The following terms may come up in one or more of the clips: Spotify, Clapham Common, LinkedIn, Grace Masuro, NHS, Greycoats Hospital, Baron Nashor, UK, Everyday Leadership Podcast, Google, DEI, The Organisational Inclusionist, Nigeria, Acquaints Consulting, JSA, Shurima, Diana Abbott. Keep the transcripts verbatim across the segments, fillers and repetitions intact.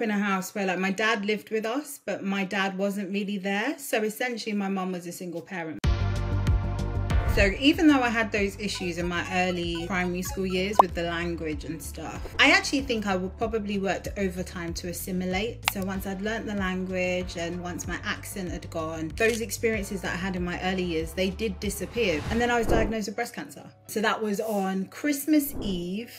up in a house where like my dad lived with us, but my dad wasn't really there. So essentially my mum was a single parent. So even though I had those issues in my early primary school years with the language and stuff, I actually think I would probably worked overtime to assimilate. So once I'd learnt the language and once my accent had gone, those experiences that I had in my early years, they did disappear. And then I was diagnosed with breast cancer. So that was on Christmas Eve,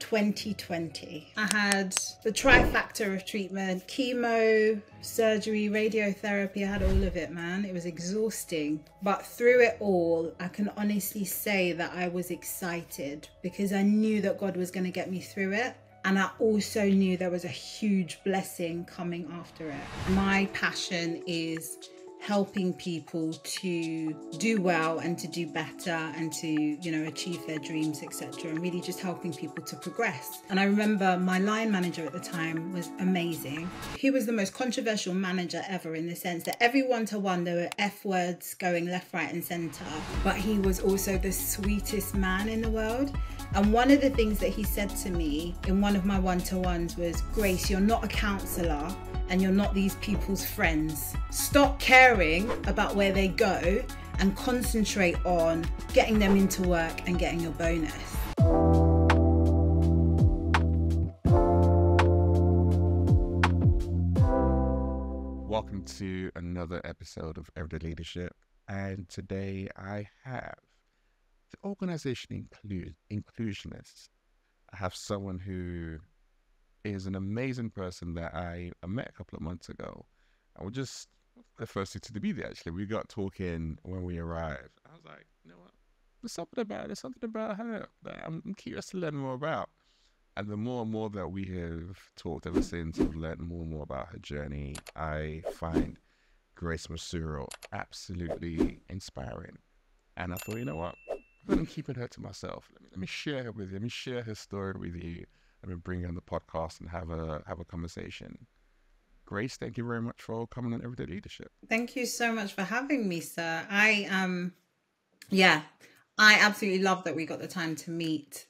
twenty twenty. I had the trifecta of treatment, chemo, surgery, radiotherapy, I had all of it, man. It was exhausting. But through it all, I can honestly say that I was excited because I knew that God was going to get me through it. And I also knew there was a huge blessing coming after it. My passion is helping people to do well and to do better and to, you know, achieve their dreams, et cetera. And really just helping people to progress. And I remember my line manager at the time was amazing. He was the most controversial manager ever in the sense that every one-to-one there were F words going left, right and centre. But he was also the sweetest man in the world. And one of the things that he said to me in one of my one-to-ones was, Grace, you're not a counsellor and you're not these people's friends. Stop caring about where they go and concentrate on getting them into work and getting your bonus. Welcome to another episode of Everyday Leadership. And today I have the organizational inclusionist. I have someone who is an amazing person that I met a couple of months ago. I was just the first thing to the media, actually. We got talking when we arrived. I was like, you know what? There's something about it. There's something about her that I'm curious to learn more about. And the more and more that we have talked ever since, I've learned more and more about her journey. I find Grace Masuro absolutely inspiring. And I thought, you know what? I'm keeping her to myself. Let me, let me share her with you. Let me share her story with you. Let me bring her on the podcast and have a have a conversation. Grace, thank you very much for coming on Everyday Leadership. Thank you so much for having me, sir. I um, yeah, I absolutely love that we got the time to meet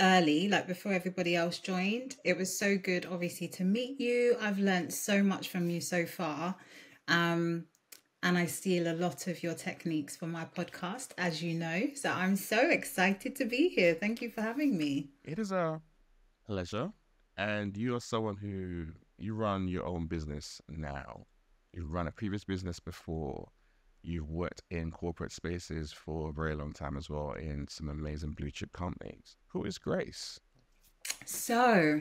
early, like before everybody else joined. It was so good, obviously, to meet you. I've learned so much from you so far. Um, and I steal a lot of your techniques for my podcast, as you know. So I'm so excited to be here. Thank you for having me. It is a pleasure. And you are someone who, you run your own business now. You've run a previous business before. You've worked in corporate spaces for a very long time as well in some amazing blue chip companies. Who is Grace? So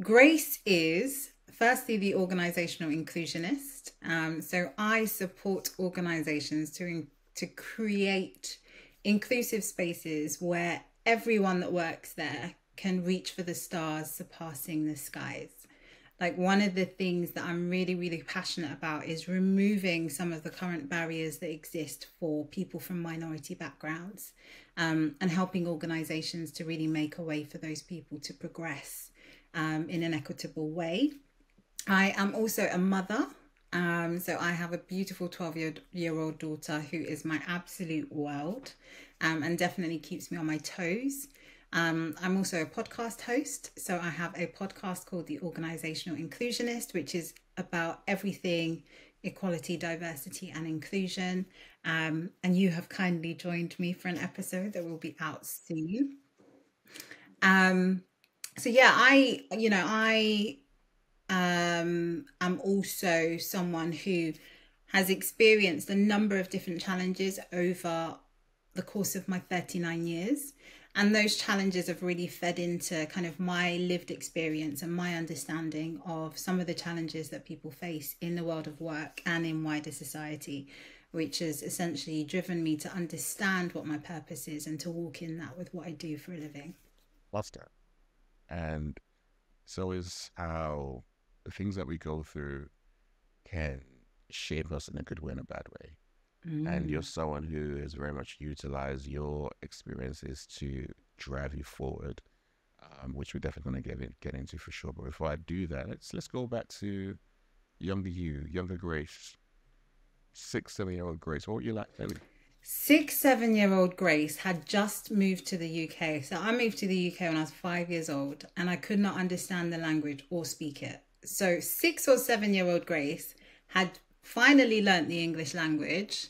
Grace is firstly the organizational inclusionist. Um, so I support organizations to, to create inclusive spaces where everyone that works there can reach for the stars, surpassing the skies. Like one of the things that I'm really, really passionate about is removing some of the current barriers that exist for people from minority backgrounds, um, and helping organizations to really make a way for those people to progress um, in an equitable way. I am also a mother. Um, so I have a beautiful twelve year old daughter who is my absolute world, um, and definitely keeps me on my toes. Um, I'm also a podcast host, so I have a podcast called The Organisational Inclusionist, which is about everything equality, diversity and inclusion. Um, and you have kindly joined me for an episode that will be out soon. Um, so yeah, I, you know, I um, am also someone who has experienced a number of different challenges over the course of my thirty-nine years. And those challenges have really fed into kind of my lived experience and my understanding of some of the challenges that people face in the world of work and in wider society, which has essentially driven me to understand what my purpose is and to walk in that with what I do for a living. Love that. And so is how the things that we go through can shape us in a good way and a bad way. And you're someone who has very much utilized your experiences to drive you forward, um, which we're definitely going to get, in, get into for sure. But before I do that, let's let's go back to younger you, younger Grace, six, seven-year-old Grace. What were you like? Maybe? Six, seven-year-old Grace had just moved to the U K. So I moved to the U K when I was five years old, and I could not understand the language or speak it. So six or seven year old Grace had finally learnt the English language,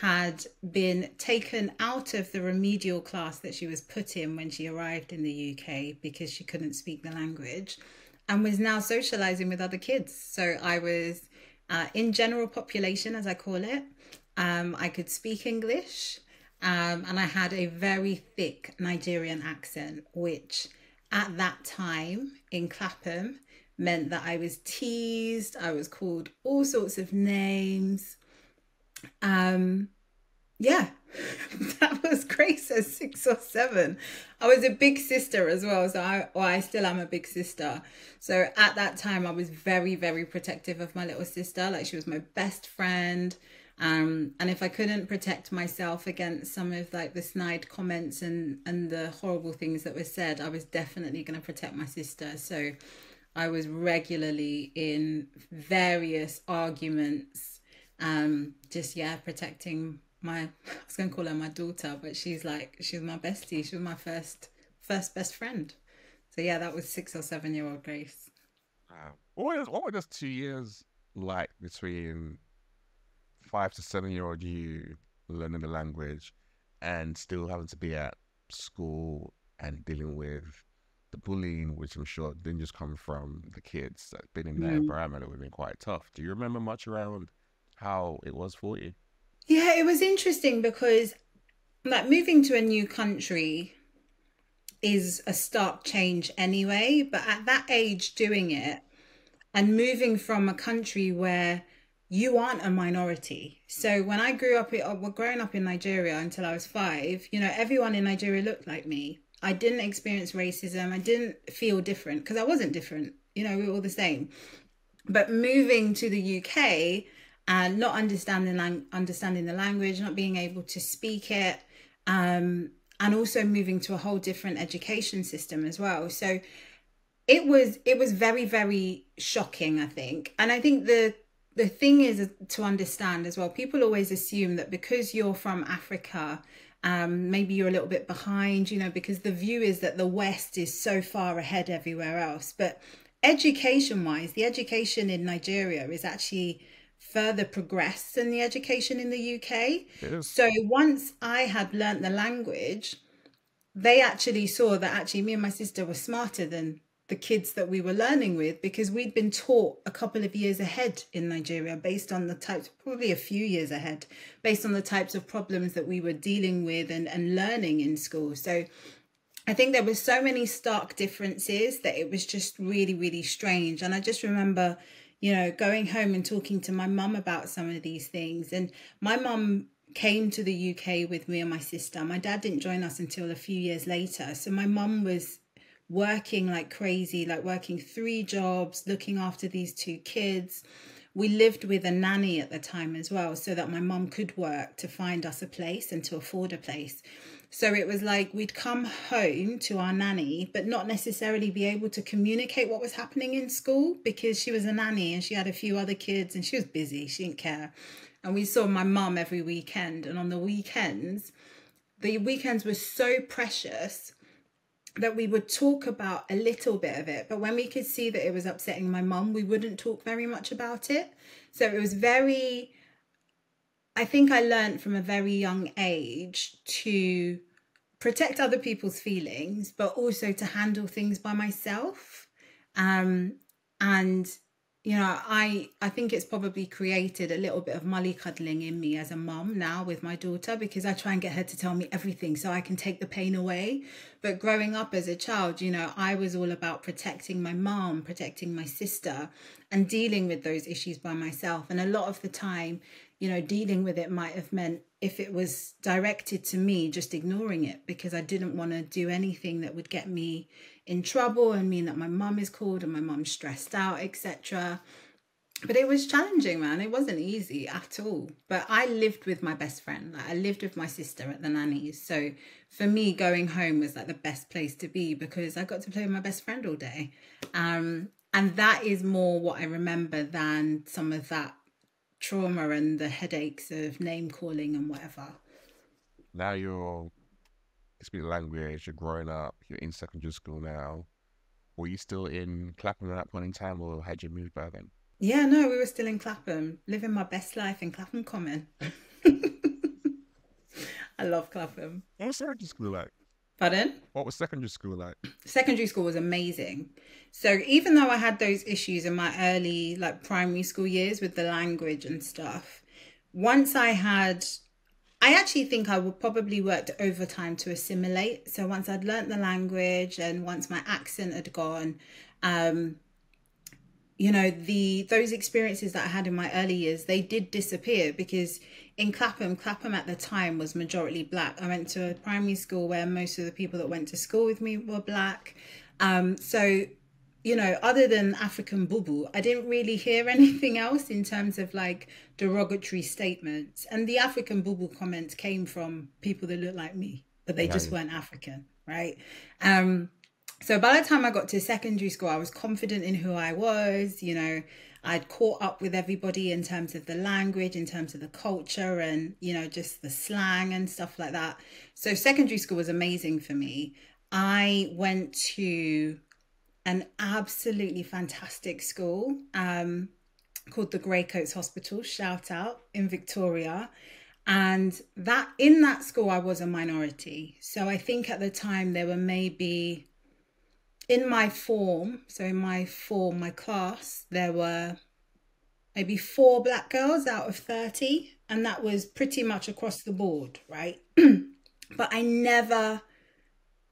had been taken out of the remedial class that she was put in when she arrived in the U K because she couldn't speak the language, and was now socializing with other kids. So I was uh, in general population, as I call it. Um, I could speak English, um, and I had a very thick Nigerian accent, which at that time in Clapham meant that I was teased. I was called all sorts of names. Um, yeah, that was Grace at six or seven. I was a big sister as well, so I, well, I still am a big sister. So at that time, I was very, very protective of my little sister. Like, she was my best friend. Um, and if I couldn't protect myself against some of like the snide comments and, and the horrible things that were said, I was definitely going to protect my sister. So I was regularly in various arguments, um, just, yeah, protecting my, I was going to call her my daughter, but she's like, she was my bestie. She was my first, first best friend. So yeah, that was six or seven year old Grace. Wow. What was, what were those two years like between five to seven year old you learning the language and still having to be at school and dealing with the bullying, which I'm sure didn't just come from the kids that been in that mm. environment? It would have been quite tough. Do you remember much around how it was for you? Yeah, it was interesting because like moving to a new country is a stark change anyway, but at that age doing it and moving from a country where you aren't a minority. So when I grew up, well, growing up in Nigeria until I was five, you know, everyone in Nigeria looked like me. I didn't experience racism. I didn't feel different because I wasn't different. You know, we were all the same. But moving to the U K and not understanding lang- understanding the language, not being able to speak it, um, and also moving to a whole different education system as well. So it was it was very, very shocking, I think. And I think the The thing is to understand as well, people always assume that because you're from Africa, um, maybe you're a little bit behind, you know, because the view is that the West is so far ahead everywhere else. But education wise, the education in Nigeria is actually further progressed than the education in the U K. Yes. So once I had learnt the language, they actually saw that actually me and my sister were smarter than the kids that we were learning with, because we'd been taught a couple of years ahead in Nigeria based on the types, probably a few years ahead, based on the types of problems that we were dealing with and, and learning in school. So I think there were so many stark differences that it was just really, really strange. And I just remember, you know, going home and talking to my mum about some of these things. And my mum came to the U K with me and my sister. My dad didn't join us until a few years later. So my mum was working like crazy, like working three jobs, looking after these two kids. We lived with a nanny at the time as well, so that my mum could work to find us a place and to afford a place. So it was like we'd come home to our nanny, but not necessarily be able to communicate what was happening in school because she was a nanny and she had a few other kids and she was busy. She didn't care. And we saw my mum every weekend. And on the weekends, the weekends were so precious that we would talk about a little bit of it, but when we could see that it was upsetting my mum, we wouldn't talk very much about it. So it was very, I think I learned from a very young age to protect other people's feelings, but also to handle things by myself. Um, and, you know, I, I think it's probably created a little bit of mollycoddling in me as a mum now with my daughter, because I try and get her to tell me everything so I can take the pain away. But growing up as a child, you know, I was all about protecting my mum, protecting my sister and dealing with those issues by myself. And a lot of the time, you know, dealing with it might have meant, if it was directed to me, just ignoring it because I didn't want to do anything that would get me in trouble and mean that my mum is called and my mum's stressed out, et cetera. But it was challenging, man. It wasn't easy at all. But I lived with my best friend. Like, I lived with my sister at the nanny's. So for me, going home was like the best place to be because I got to play with my best friend all day. Um, and that is more what I remember than some of that trauma and the headaches of name calling and whatever. Now you're speaking the language, you're growing up, you're in secondary school now. Were you still in Clapham at that point in time, or had you moved by then? Yeah, no, we were still in Clapham, living my best life in Clapham Common. I love Clapham. What was secondary school like? Pardon? What was secondary school like? Secondary school was amazing. So even though I had those issues in my early, like, primary school years with the language and stuff, once I had, I actually think I would probably worked overtime to assimilate. So once I'd learnt the language and once my accent had gone, um, you know, the those experiences that I had in my early years, they did disappear, because in Clapham, Clapham at the time was majority black. I went to a primary school where most of the people that went to school with me were black. Um, so, you know, other than African boo-boo, I didn't really hear anything else in terms of like derogatory statements. And the African boo-boo comments came from people that looked like me, but they yeah. just weren't African, right? Um, so by the time I got to secondary school, I was confident in who I was. You know, I'd caught up with everybody in terms of the language, in terms of the culture, and, you know, just the slang and stuff like that. So secondary school was amazing for me. I went to an absolutely fantastic school um, called the Greycoats Hospital, shout out, in Victoria. And that in that school, I was a minority. So I think at the time there were maybe... In my form, so in my form, my class, there were maybe four black girls out of thirty, and that was pretty much across the board, right? But I never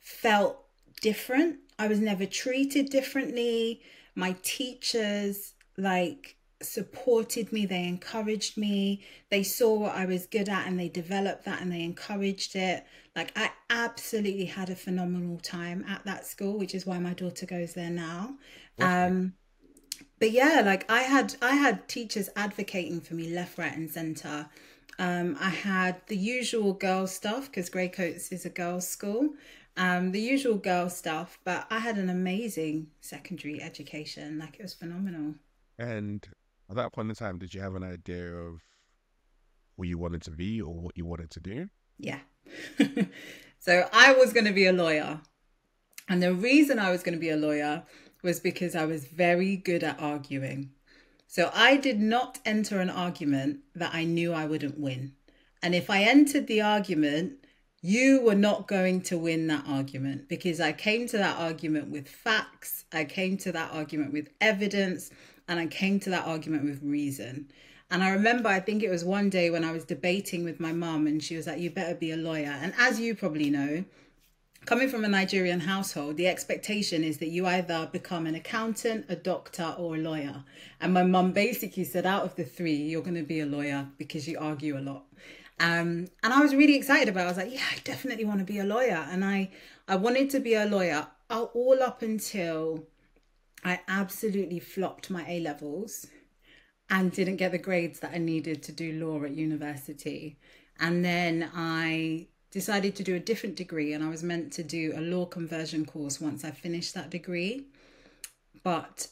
felt different. I was never treated differently. My teachers, like, supported me. They encouraged me. They saw what I was good at and they developed that and they encouraged it. Like, I absolutely had a phenomenal time at that school, which is why my daughter goes there now. Um, but yeah, like I had, I had teachers advocating for me left, right and centre. Um, I had the usual girl stuff, because Greycoats is a girls' school, um, the usual girl stuff, but I had an amazing secondary education. Like, it was phenomenal. And at that point in time, did you have an idea of what you wanted to be or what you wanted to do? Yeah. So I was going to be a lawyer, and the reason I was going to be a lawyer was because I was very good at arguing. So I did not enter an argument that I knew I wouldn't win, and if I entered the argument, you were not going to win that argument, because I came to that argument with facts, I came to that argument with evidence, and I came to that argument with reason. And I remember, I think it was one day when I was debating with my mum, and she was like, you better be a lawyer. And as you probably know, coming from a Nigerian household, the expectation is that you either become an accountant, a doctor, or a lawyer. And my mum basically said, out of the three, you're going to be a lawyer because you argue a lot. Um, and I was really excited about it. I was like, yeah, I definitely want to be a lawyer. And I, I wanted to be a lawyer all up until I absolutely flopped my A levels. And didn't get the grades that I needed to do law at university. And then I decided to do a different degree, and I was meant to do a law conversion course once I finished that degree. But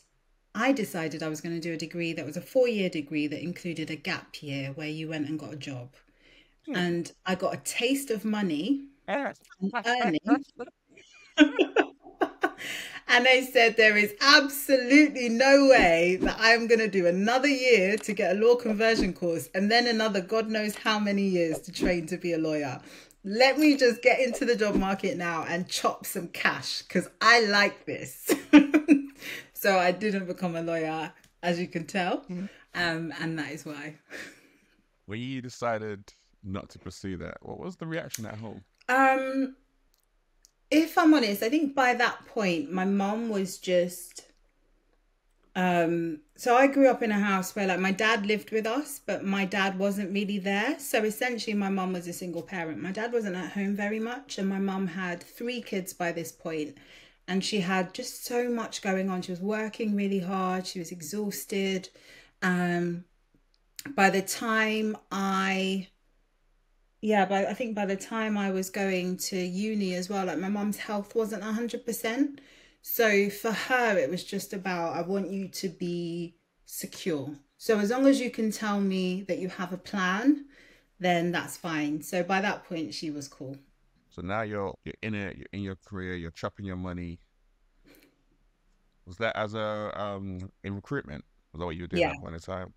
I decided I was going to do a degree that was a four-year degree that included a gap year where you went and got a job. Hmm. And I got a taste of money and earning. And they said, there is absolutely no way that I'm going to do another year to get a law conversion course and then another God knows how many years to train to be a lawyer. Let me just get into the job market now and chop some cash, because I like this. So I didn't become a lawyer, as you can tell. Um, and that is why. When you decided not to pursue that, what was the reaction at home? Um... If I'm honest, I think by that point, my mum was just, um, so I grew up in a house where, like, my dad lived with us, but my dad wasn't really there. So essentially my mum was a single parent. My dad wasn't at home very much. And my mum had three kids by this point, and she had just so much going on. She was working really hard. She was exhausted. Um, by the time I... Yeah, but I think by the time I was going to uni as well, like, my mum's health wasn't one hundred percent. So for her, it was just about, I want you to be secure. So as long as you can tell me that you have a plan, then that's fine. So by that point, she was cool. So now you're, you're in it, you're in your career, you're chopping your money. Was that as a um in recruitment? Was that what you were doing yeah. at one time?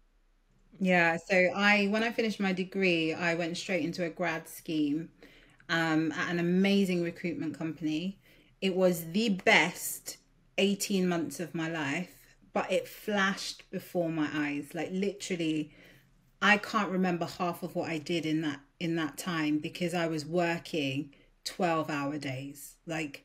Yeah. So I, when I finished my degree, I went straight into a grad scheme um, at an amazing recruitment company. It was the best eighteen months of my life, but it flashed before my eyes. Like literally, I can't remember half of what I did in that in that time because I was working twelve hour days, like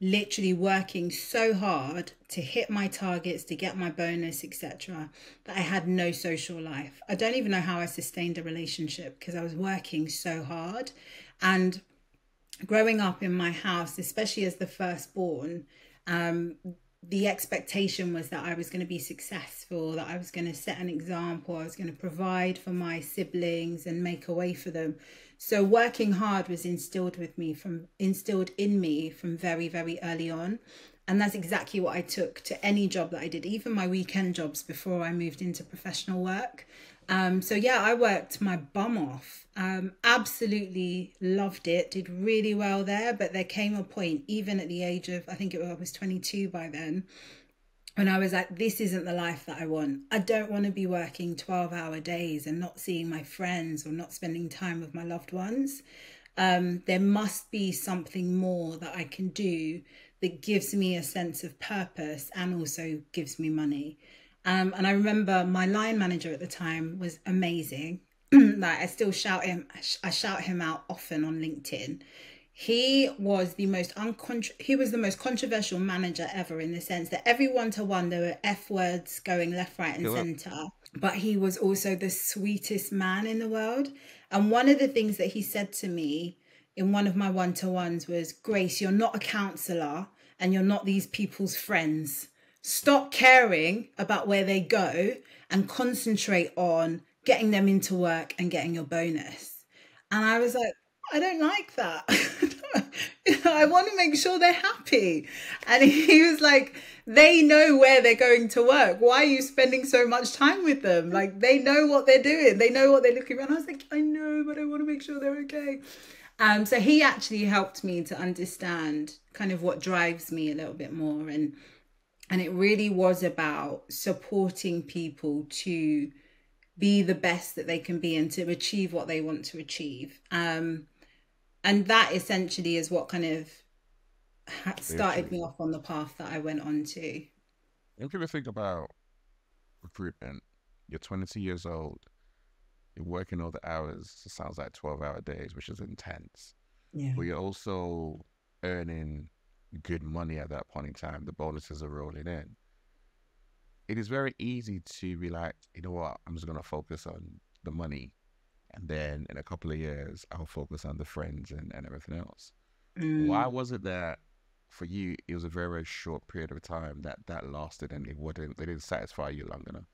literally working so hard to hit my targets, to get my bonus, et cetera, that I had no social life. I don't even know how I sustained a relationship because I was working so hard. And growing up in my house, especially as the firstborn, um, the expectation was that I was going to be successful, that I was going to set an example, I was going to provide for my siblings and make a way for them. So working hard was instilled with me from instilled in me from very, very early on. And that's exactly what I took to any job that I did, even my weekend jobs before I moved into professional work. Um, so yeah, I worked my bum off, um, absolutely loved it, did really well there. But there came a point, even at the age of, I think it was, I was twenty-two by then, when I was like, this isn't the life that I want. I don't want to be working twelve hour days and not seeing my friends or not spending time with my loved ones. Um, there must be something more that I can do that gives me a sense of purpose and also gives me money. Um, and I remember my line manager at the time was amazing. Like I still shout him, I shout him out often on LinkedIn. He was the most uncontr he was the most controversial manager ever, in the sense that every one to one there were F words going left, right, and centre. But he was also the sweetest man in the world. And one of the things that he said to me in one of my one to ones was, "Grace, you're not a counsellor, and you're not these people's friends. Stop caring about where they go and concentrate on getting them into work and getting your bonus." And I was like, I don't like that. I want to make sure they're happy. And he was like, they know where they're going to work. Why are you spending so much time with them? Like, they know what they're doing. They know what they're looking around. I was like, I know, but I want to make sure they're okay. Um, so he actually helped me to understand kind of what drives me a little bit more. And And it really was about supporting people to be the best that they can be and to achieve what they want to achieve. Um, and that essentially is what kind of started me off on the path that I went on to. I'm trying to think about recruitment. You're twenty-two years old. You're working all the hours. It sounds like twelve hour days, which is intense. Yeah. But you're also earning good money at that point in time. The bonuses are rolling in. It is very easy to be like, you know what, I'm just going to focus on the money, and then in a couple of years I'll focus on the friends and, and everything else. Mm. Why was it that for you it was a very, very short period of time that that lasted, and it wouldn't they didn't satisfy you long enough?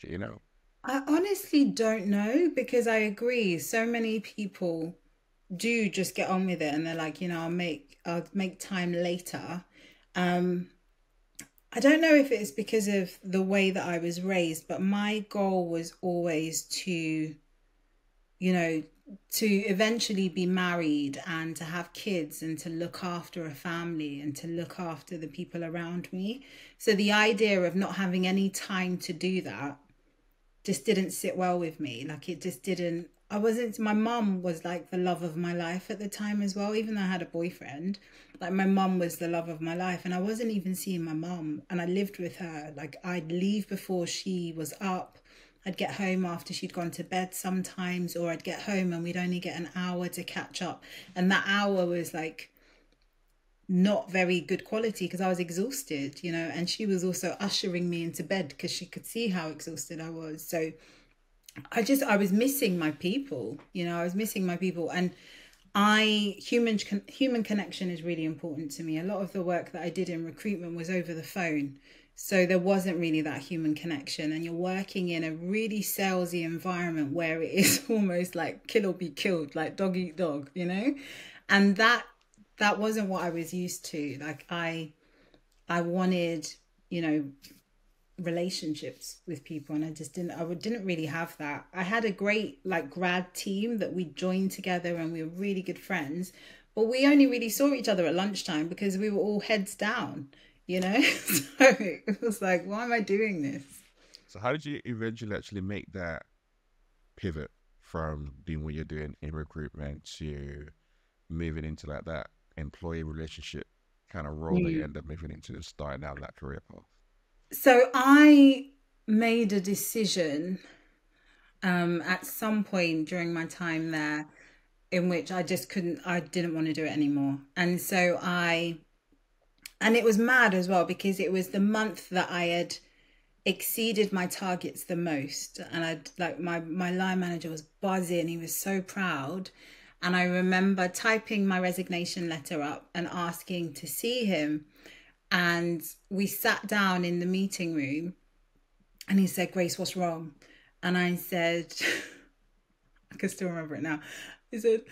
Do you know? I honestly don't know, because I agree, so many people do just get on with it, and they're like, you know, I'll make I'll make time later. Um, I don't know if it's because of the way that I was raised, but my goal was always to, you know, to eventually be married and to have kids and to look after a family and to look after the people around me. So the idea of not having any time to do that just didn't sit well with me. Like it just didn't. I wasn't, my mum was like the love of my life at the time as well, even though I had a boyfriend. Like my mum was the love of my life, and I wasn't even seeing my mum, and I lived with her. Like I'd leave before she was up. I'd get home after she'd gone to bed sometimes, or I'd get home and we'd only get an hour to catch up. And that hour was like not very good quality because I was exhausted, you know, and she was also ushering me into bed because she could see how exhausted I was. So I just, I was missing my people, you know, I was missing my people. And I, human, con human connection is really important to me. A lot of the work that I did in recruitment was over the phone. So there wasn't really that human connection, and you're working in a really salesy environment where it is almost like kill or be killed, like dog eat dog, you know, and that, that wasn't what I was used to. Like I, I wanted, you know, relationships with people, and I just didn't I didn't really have that. I had a great like grad team that we joined together, and we were really good friends, but we only really saw each other at lunchtime because we were all heads down, you know? So it was like, why am I doing this? So how did you eventually actually make that pivot from doing what you're doing in recruitment to moving into like that employee relationship kind of role mm. that you end up moving into and starting out that career path? So I made a decision um, at some point during my time there in which I just couldn't, I didn't want to do it anymore. And so I, and it was mad as well, because it was the month that I had exceeded my targets the most. And I'd like, my, my line manager was buzzing. He was so proud. And I remember typing my resignation letter up and asking to see him. And we sat down in the meeting room and he said, "Grace, what's wrong?" And I said, I can still remember it now. He said,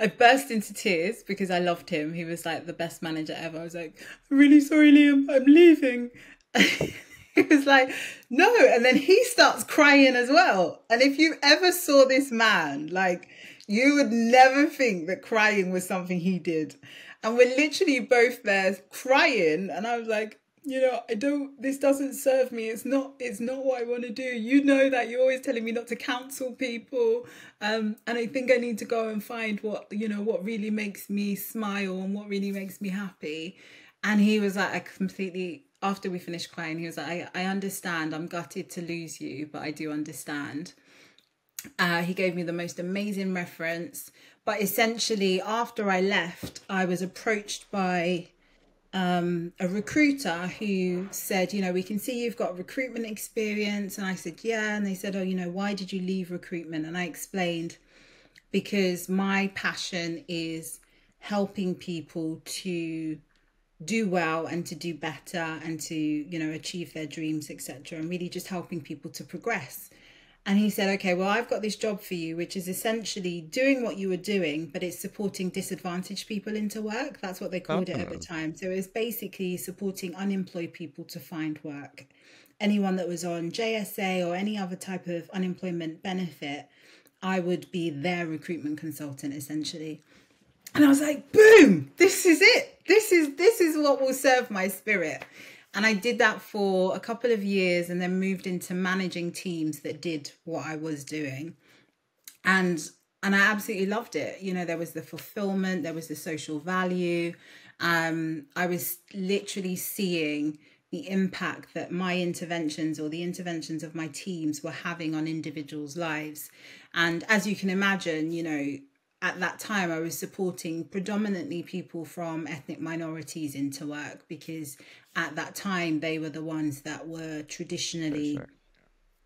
I burst into tears because I loved him. He was like the best manager ever. I was like, "I'm really sorry, Liam, I'm leaving." He was like, "No." And then he starts crying as well. And if you ever saw this man, like, you would never think that crying was something he did. And we're literally both there crying. And I was like, you know, I don't, this doesn't serve me. It's not, it's not what I want to do. You know that you're always telling me not to counsel people. Um, and I think I need to go and find what, you know, what really makes me smile and what really makes me happy. And he was like, I completely, after we finished crying, he was like, I, I understand. I'm gutted to lose you, but I do understand. Uh, he gave me the most amazing reference. But essentially, after I left, I was approached by um a recruiter who said, you know, "We can see you've got recruitment experience." And I said, "Yeah." And they said, "Oh, you know, why did you leave recruitment?" And I explained, because my passion is helping people to do well and to do better and to, you know, achieve their dreams, et cetera, and really just helping people to progress. And he said, "Okay, well, I've got this job for you, which is essentially doing what you were doing, but it's supporting disadvantaged people into work." That's what they called uh-huh. it at the time. So it's basically supporting unemployed people to find work. Anyone that was on J S A or any other type of unemployment benefit, I would be their recruitment consultant, essentially. And I was like, boom, this is it. This is, this is what will serve my spirit. And I did that for a couple of years and then moved into managing teams that did what I was doing. And and I absolutely loved it. You know, there was the fulfillment, there was the social value. Um, I was literally seeing the impact that my interventions or the interventions of my teams were having on individuals' lives. And as you can imagine, you know, at that time, I was supporting predominantly people from ethnic minorities into work, because at that time, they were the ones that were traditionally That's right.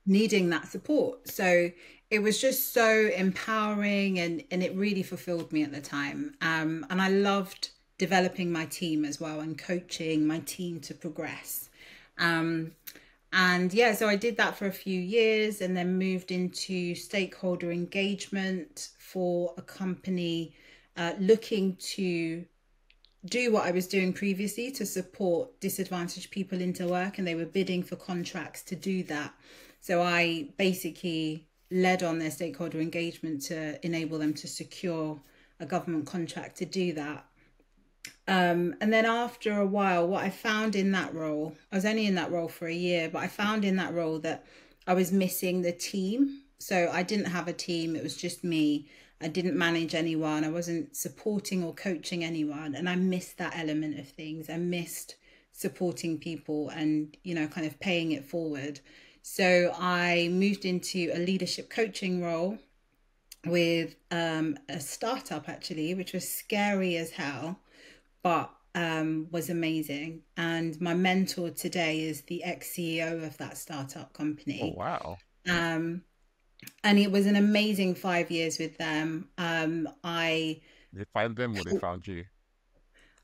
needing that support. So it was just so empowering, and, and it really fulfilled me at the time. Um, and I loved developing my team as well and coaching my team to progress. Um, and yeah, so I did that for a few years and then moved into stakeholder engagement for a company uh, looking to do what I was doing previously, to support disadvantaged people into work, and they were bidding for contracts to do that. So I basically led on their stakeholder engagement to enable them to secure a government contract to do that. Um, and then after a while, what I found in that role, I was only in that role for a year, but I found in that role that I was missing the team. So I didn't have a team. It was just me. I didn't manage anyone. I wasn't supporting or coaching anyone. And I missed that element of things. I missed supporting people and, you know, kind of paying it forward. So I moved into a leadership coaching role with um, a startup, actually, which was scary as hell, but um, was amazing. And my mentor today is the ex C E O of that startup company. Oh, wow. Um, And it was an amazing five years with them. Um, I they found them or they found you?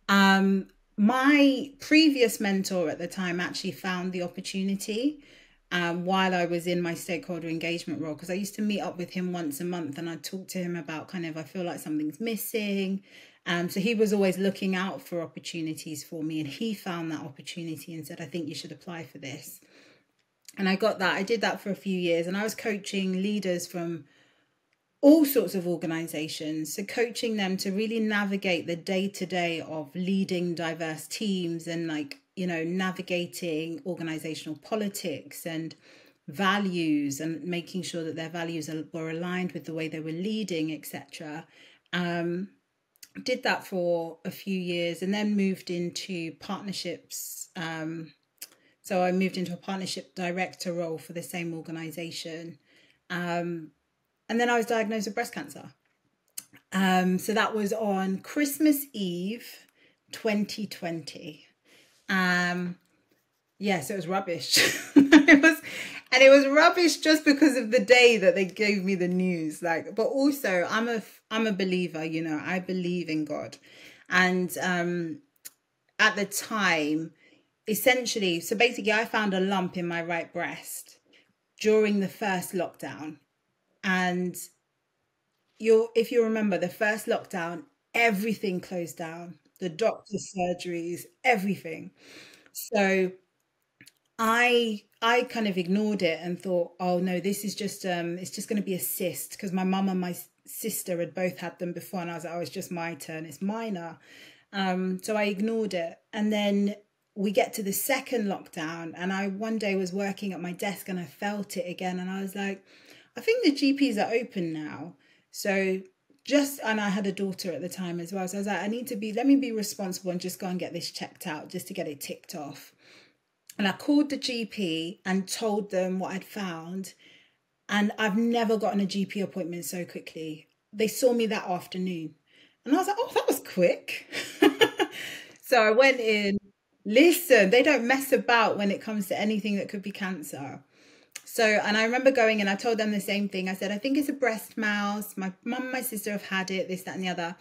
Um, my previous mentor at the time actually found the opportunity um, while I was in my stakeholder engagement role, because I used to meet up with him once a month and I'd talk to him about kind of, I feel like something's missing. Um, so he was always looking out for opportunities for me, and he found that opportunity and said, "I think you should apply for this." And I got that. I did that for a few years, and I was coaching leaders from all sorts of organizations. So coaching them to really navigate the day to day of leading diverse teams and, like, you know, navigating organisational politics and values and making sure that their values were aligned with the way they were leading, et cetera. Um, did that for a few years and then moved into partnerships. Um, so I moved into a partnership director role for the same organisation. Um, and then I was diagnosed with breast cancer. Um, so that was on Christmas Eve, twenty twenty. Um, yes, yeah, so it was rubbish. It was, and it was rubbish just because of the day that they gave me the news. Like, but also I'm a, I'm a believer, you know, I believe in God. And, um, at the time, essentially, so basically I found a lump in my right breast during the first lockdown. And you'll, if you remember the first lockdown, everything closed down, the doctor's surgeries, everything. So I, I kind of ignored it and thought, oh no, this is just, um, it's just going to be a cyst, because my mum and my sister had both had them before. And I was like, oh, it's just my turn. It's minor. Um, so I ignored it. And then we get to the second lockdown, and I one day was working at my desk and I felt it again. And I was like, I think the G Ps are open now. So just, and I had a daughter at the time as well. So I was like, I need to be, let me be responsible and just go and get this checked out, just to get it ticked off. And I called the G P and told them what I'd found. And I've never gotten a G P appointment so quickly. They saw me that afternoon. And I was like, oh, that was quick. So I went in. Listen, they don't mess about when it comes to anything that could be cancer. So, and I remember going and I told them the same thing. I said, I think it's a breast mouse. My mum and my sister have had it, this, that, and the other.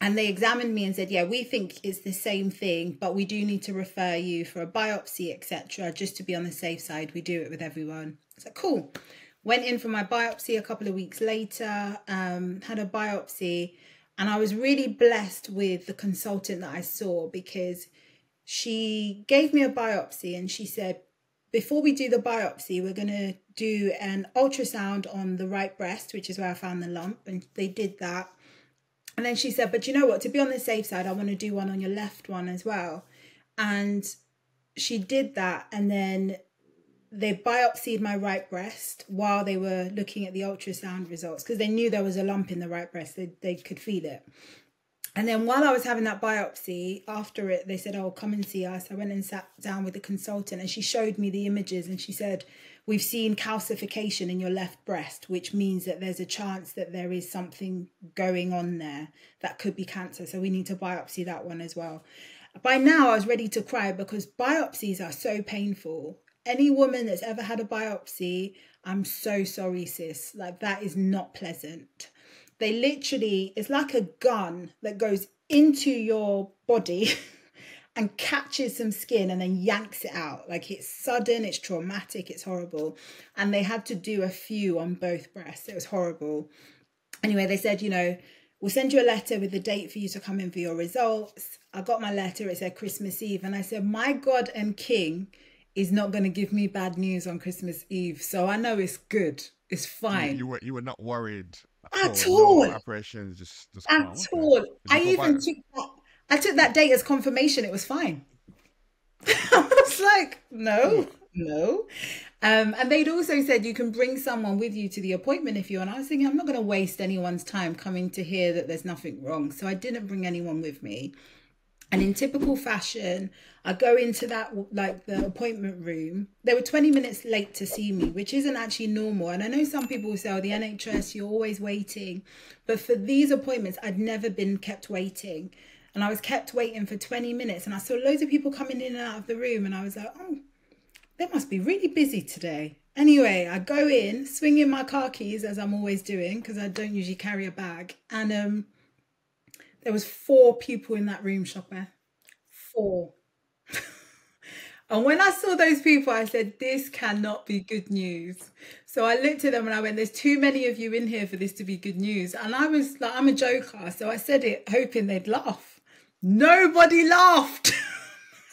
And they examined me and said, yeah, we think it's the same thing, but we do need to refer you for a biopsy, et cetera, just to be on the safe side. We do it with everyone. So cool. Went in for my biopsy a couple of weeks later, um, had a biopsy, and I was really blessed with the consultant that I saw, because she gave me a biopsy and she said, before we do the biopsy, we're going to do an ultrasound on the right breast, which is where I found the lump. And they did that. And then she said, but you know what, to be on the safe side, I want to do one on your left one as well. And she did that. And then they biopsied my right breast while they were looking at the ultrasound results, because they knew there was a lump in the right breast. They, they could feel it. And then while I was having that biopsy, after it, they said, oh, come and see us. I went and sat down with the consultant and she showed me the images and she said, we've seen calcification in your left breast, which means that there's a chance that there is something going on there that could be cancer. So we need to biopsy that one as well. By now, I was ready to cry because biopsies are so painful. Any woman that's ever had a biopsy, I'm so sorry, sis. Like, that is not pleasant. They literally, it's like a gun that goes into your body and catches some skin and then yanks it out. Like, it's sudden, it's traumatic, it's horrible. And they had to do a few on both breasts. It was horrible. Anyway, they said, you know, we'll send you a letter with the date for you to come in for your results. I got my letter, it said Christmas Eve. And I said, my God and King is not going to give me bad news on Christmas Eve. So I know it's good, it's fine. You, you, were, you were not worried. At all, no operations, just, just at on, all. I even took that, I took that date as confirmation. It was fine. I was like, no, no. Um, and they'd also said you can bring someone with you to the appointment if you want. I was thinking I'm not going to waste anyone's time coming to hear that there's nothing wrong. So I didn't bring anyone with me. And in typical fashion, I go into that, like the appointment room. They were twenty minutes late to see me, which isn't actually normal. And I know some people say, oh, the N H S, you're always waiting. But for these appointments, I'd never been kept waiting. And I was kept waiting for twenty minutes. And I saw loads of people coming in and out of the room. And I was like, oh, they must be really busy today. Anyway, I go in, swinging my car keys, as I'm always doing, because I don't usually carry a bag. And, um... there was four people in that room, shopper. Four. And when I saw those people, I said, this cannot be good news. So I looked at them and I went, there's too many of you in here for this to be good news. And I was like, I'm a joker. So I said it hoping they'd laugh. Nobody laughed.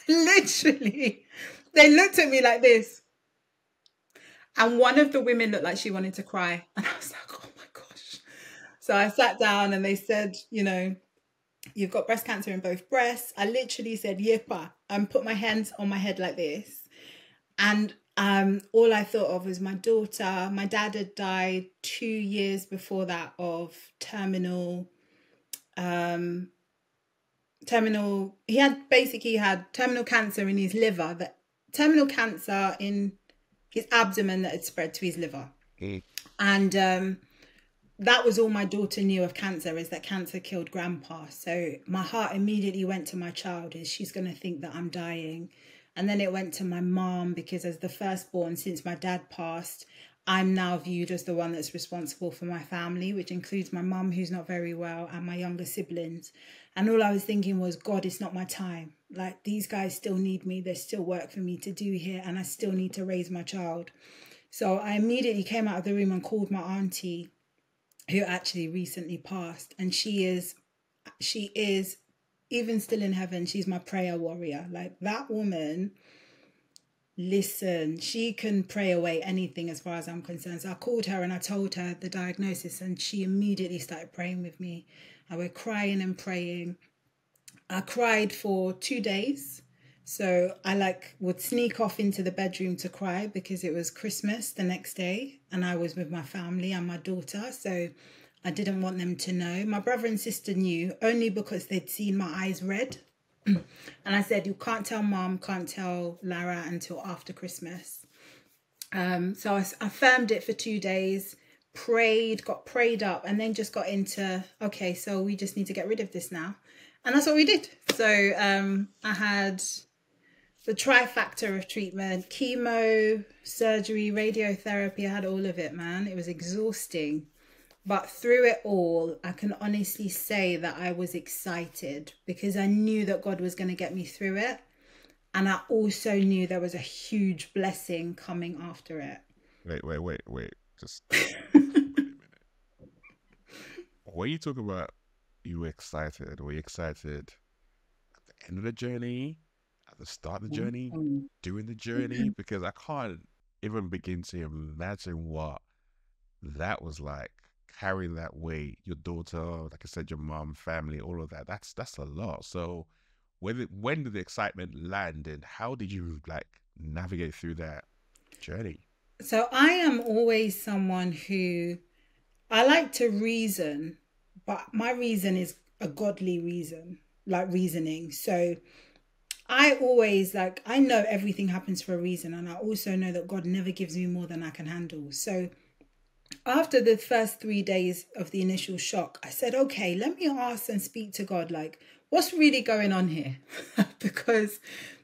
Literally. They looked at me like this. And one of the women looked like she wanted to cry. And I was like, oh my gosh. So I sat down and they said, you know, you've got breast cancer in both breasts. I literally said, yipa. um, put my hands on my head like this. And um, all I thought of was my daughter. My dad had died two years before that of terminal, um, terminal, he had basically had terminal cancer in his liver, that terminal cancer in his abdomen that had spread to his liver. Mm. And um, that was all my daughter knew of cancer, is that cancer killed grandpa. So my heart immediately went to my child, is she's going to think that I'm dying. And then it went to my mom, because as the firstborn since my dad passed, I'm now viewed as the one that's responsible for my family, which includes my mum, who's not very well, and my younger siblings. And all I was thinking was, God, it's not my time. Like, these guys still need me. There's still work for me to do here, and I still need to raise my child. So I immediately came out of the room and called my auntie, who actually recently passed. And she is, she is, even still in heaven, she's my prayer warrior. Like, that woman... Listen, she can pray away anything as far as I'm concerned. So I called her and I told her the diagnosis, and she immediately started praying with me. And we're crying and praying. I cried for two days. So I like would sneak off into the bedroom to cry, because it was Christmas the next day and I was with my family and my daughter. So I didn't want them to know. My brother and sister knew only because they'd seen my eyes red. And I said, you can't tell mom, can't tell Lara until after Christmas. Um, so I, I firmed it for two days, prayed, got prayed up, and then just got into, okay, so we just need to get rid of this now. And that's what we did. So um, I had the trifecta of treatment, chemo, surgery, radiotherapy. I had all of it, man. It was exhausting. But through it all, I can honestly say that I was excited, because I knew that God was going to get me through it. And I also knew there was a huge blessing coming after it. Wait, wait, wait, wait. Just wait a minute. When you talk about you were excited, were you excited at the end of the journey, at the start of the journey, mm-hmm. during the journey? Because I can't even begin to imagine what that was like. Carrying that way, your daughter, like I said, your mom, family, all of that, that's that's a lot. So when, when did the excitement land, and how did you like navigate through that journey? So I am always someone who, I like to reason, but my reason is a godly reason, like reasoning. So I always like, I know everything happens for a reason, and I also know that God never gives me more than I can handle. So after the first three days of the initial shock, I said, okay, let me ask and speak to God, like, what's really going on here? Because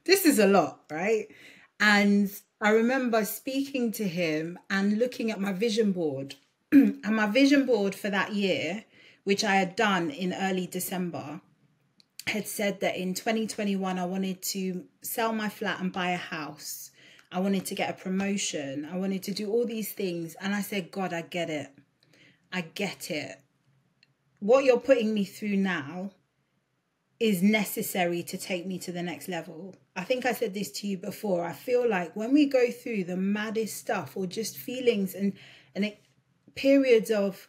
this is a lot, right? And I remember speaking to him and looking at my vision board. And my vision board for that year, which I had done in early December, had said that in twenty twenty-one, I wanted to sell my flat and buy a house. I wanted to get a promotion. I wanted to do all these things. And I said, God, I get it. I get it. What you're putting me through now is necessary to take me to the next level. I think I said this to you before. I feel like when we go through the maddest stuff, or just feelings and, and it, periods of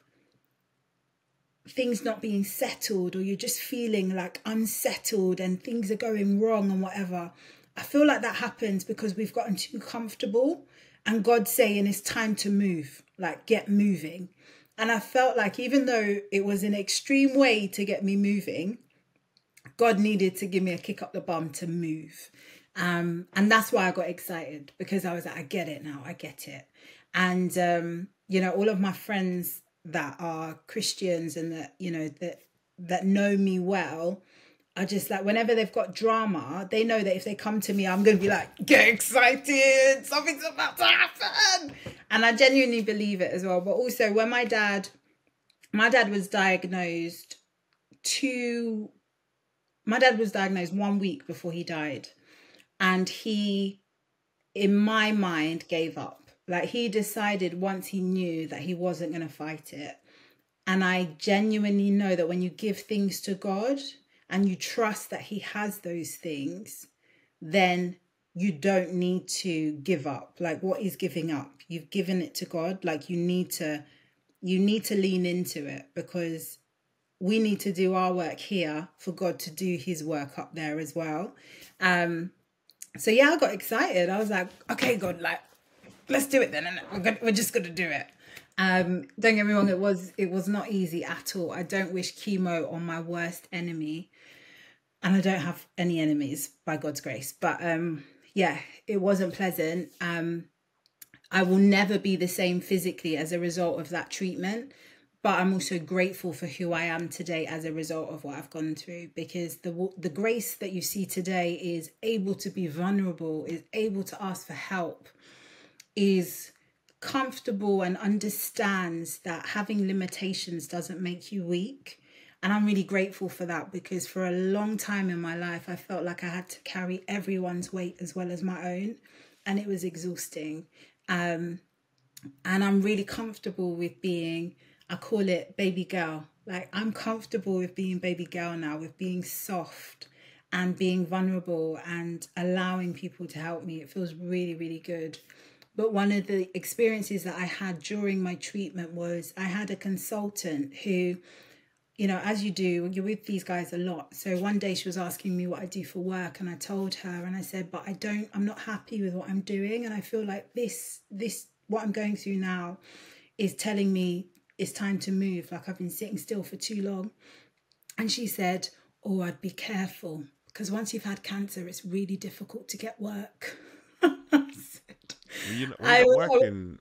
things not being settled, or you're just feeling like unsettled and things are going wrong and whatever, I feel like that happens because we've gotten too comfortable, and God's saying it's time to move, like get moving. And I felt like even though it was an extreme way to get me moving, God needed to give me a kick up the bum to move. Um, and that's why I got excited, because I was like, I get it now, I get it. And, um, you know, all of my friends that are Christians and that, you know, that, that know me well, I just like, whenever they've got drama, they know that if they come to me, I'm going to be like, get excited, something's about to happen. And I genuinely believe it as well. But also when my dad, my dad was diagnosed two, my dad was diagnosed one week before he died. And he, in my mind, gave up. Like, he decided once he knew that he wasn't going to fight it. And I genuinely know that when you give things to God, and you trust that he has those things, then you don't need to give up. Like, what is giving up? You've given it to God. Like, you need to, you need to lean into it, because we need to do our work here for God to do his work up there as well. Um, so yeah, I got excited. I was like, okay, God, like, let's do it then. And we're, gonna, we're just going to do it. Um, don't get me wrong. It was, it was not easy at all. I don't wish chemo on my worst enemy, and I don't have any enemies by God's grace, but, um, yeah, it wasn't pleasant. Um, I will never be the same physically as a result of that treatment, but I'm also grateful for who I am today as a result of what I've gone through, because the the Grace that you see today is able to be vulnerable, is able to ask for help, is comfortable and understands that having limitations doesn't make you weak. And I'm really grateful for that, because for a long time in my life, I felt like I had to carry everyone's weight as well as my own. And it was exhausting. Um, and I'm really comfortable with being, I call it baby girl. Like, I'm comfortable with being baby girl now, with being soft and being vulnerable and allowing people to help me. It feels really, really good. But one of the experiences that I had during my treatment was I had a consultant who, you know, as you do, you're with these guys a lot. So one day she was asking me what I do for work, and I told her, and I said, but I don't, I'm not happy with what I'm doing. And I feel like this, this, what I'm going through now is telling me it's time to move. Like, I've been sitting still for too long. And she said, oh, I'd be careful, because once you've had cancer, it's really difficult to get work. I said, were you, were I, working?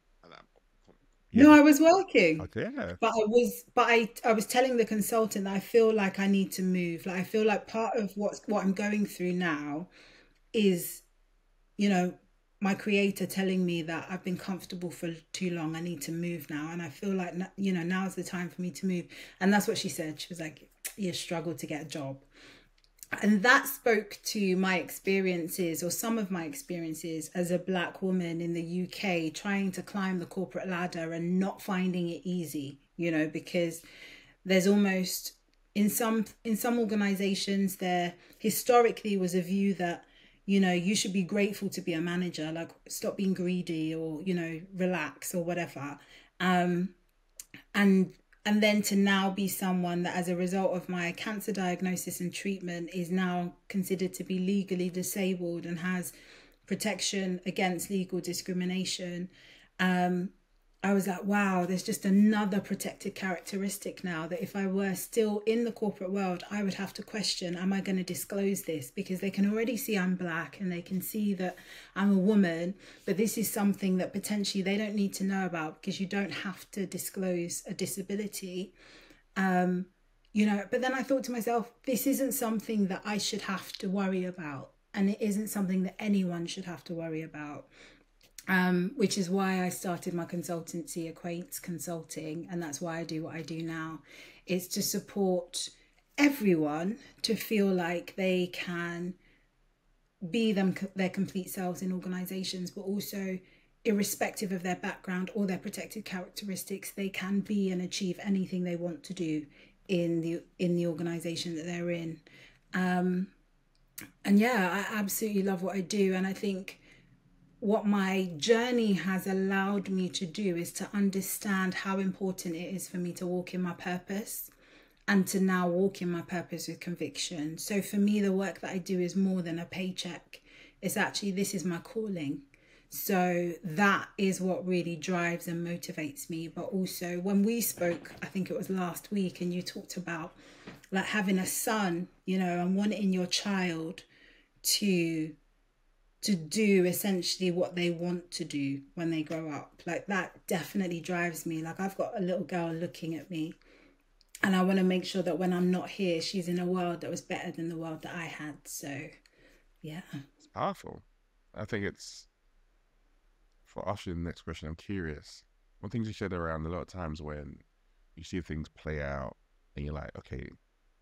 Yeah. No, I was working, okay. but I was, but I, I was telling the consultant that I feel like I need to move. Like, I feel like part of what's, what I'm going through now is, you know, my creator telling me that I've been comfortable for too long. I need to move now. And I feel like, you know, now's the time for me to move. And that's what she said. She was like, you struggle to get a job. And that spoke to my experiences, or some of my experiences, as a black woman in the U K, trying to climb the corporate ladder and not finding it easy, you know, because there's almost, in some, in some organizations, there historically was a view that, you know, you should be grateful to be a manager, like, stop being greedy, or, you know, relax or whatever. Um, and And then to now be someone that, as a result of my cancer diagnosis and treatment, is now considered to be legally disabled and has protection against legal discrimination. Um, I was like, wow, there's just another protected characteristic now that if I were still in the corporate world, I would have to question, am I going to disclose this? Because they can already see I'm black and they can see that I'm a woman, but this is something that potentially they don't need to know about, because you don't have to disclose a disability. Um, you know, but then I thought to myself, this isn't something that I should have to worry about, and it isn't something that anyone should have to worry about. Um, which is why I started my consultancy, Acquaints Consulting, and that's why I do what I do now. It's to support everyone to feel like they can be them their complete selves in organisations, but also, irrespective of their background or their protected characteristics, they can be and achieve anything they want to do in the in the organisation that they're in. Um, and yeah, I absolutely love what I do, and I think what my journey has allowed me to do is to understand how important it is for me to walk in my purpose, and to now walk in my purpose with conviction. So for me, the work that I do is more than a paycheck. It's actually, this is my calling. So that is what really drives and motivates me. But also, when we spoke, I think it was last week, and you talked about like having a son, you know, and wanting your child to to do essentially what they want to do when they grow up. Like, that definitely drives me. Like, I've got a little girl looking at me, and I want to make sure that when I'm not here, she's in a world that was better than the world that I had. So yeah. It's powerful. I think it's, for after the next question, I'm curious. One thing you shared around a lot of times when you see things play out and you're like, okay,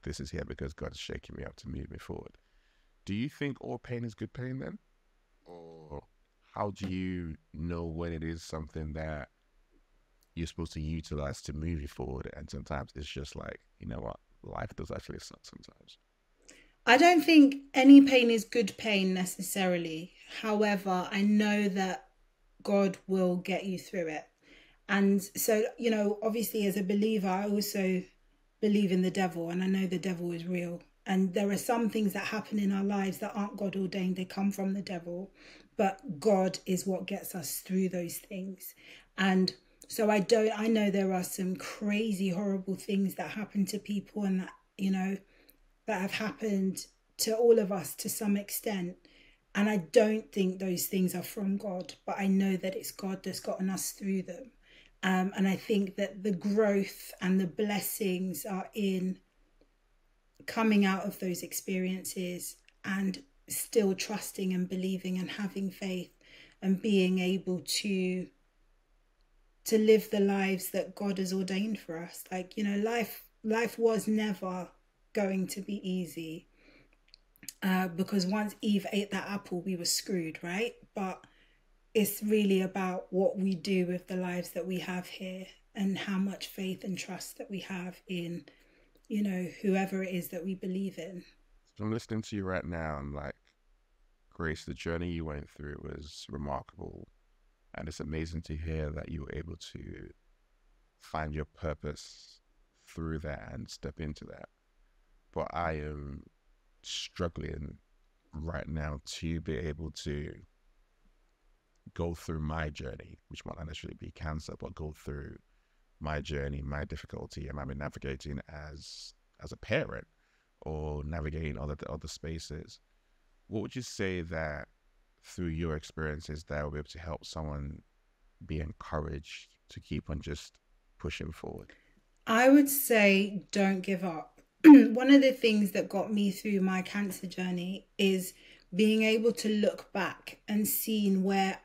this is here because God's shaking me up to move me forward. Do you think all pain is good pain then? Or how do you know when it is something that you're supposed to utilize to move you forward, and sometimes it's just like, you know what, life does actually suck sometimes? I don't think any pain is good pain necessarily. However, I know that God will get you through it. And so, you know, obviously as a believer, I also believe in the devil, and I know the devil is real. And there are some things that happen in our lives that aren't God ordained. They come from the devil, but God is what gets us through those things. And so I don't, I know there are some crazy, horrible things that happen to people, and that, you know, that have happened to all of us to some extent. And I don't think those things are from God, but I know that it's God that's gotten us through them. Um, and I think that the growth and the blessings are in coming out of those experiences and still trusting and believing and having faith and being able to to live the lives that God has ordained for us. Like, you know, life life was never going to be easy, uh, because once Eve ate that apple, we were screwed, right? But it's really about what we do with the lives that we have here and how much faith and trust that we have in, you know, whoever it is that we believe in. I'm listening to you right now, and like, Grace, the journey you went through was remarkable. And it's amazing to hear that you were able to find your purpose through that and step into that. But I am struggling right now to be able to go through my journey, which might not necessarily be cancer, but go through my journey, my difficulty, and I've been navigating as as a parent or navigating other other spaces. What would you say that through your experiences that will be able to help someone be encouraged to keep on just pushing forward? I would say don't give up. One of the things that got me through my cancer journey is being able to look back and seeing where